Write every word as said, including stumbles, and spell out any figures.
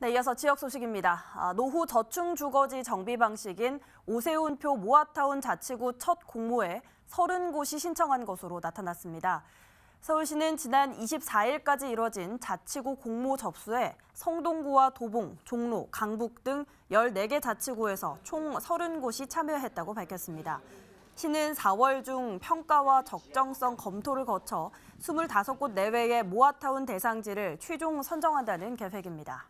네, 이어서 지역 소식입니다. 아, 노후 저층주거지 정비 방식인 오세훈표 모아타운 자치구 첫 공모에 삼십 곳이 신청한 것으로 나타났습니다. 서울시는 지난 이십사일까지 이뤄진 자치구 공모 접수에 성동구와 도봉, 종로, 강북 등 열네 개 자치구에서 총 삼십 곳이 참여했다고 밝혔습니다. 시는 사월 중 평가와 적정성 검토를 거쳐 이십오 곳 내외의 모아타운 대상지를 최종 선정한다는 계획입니다.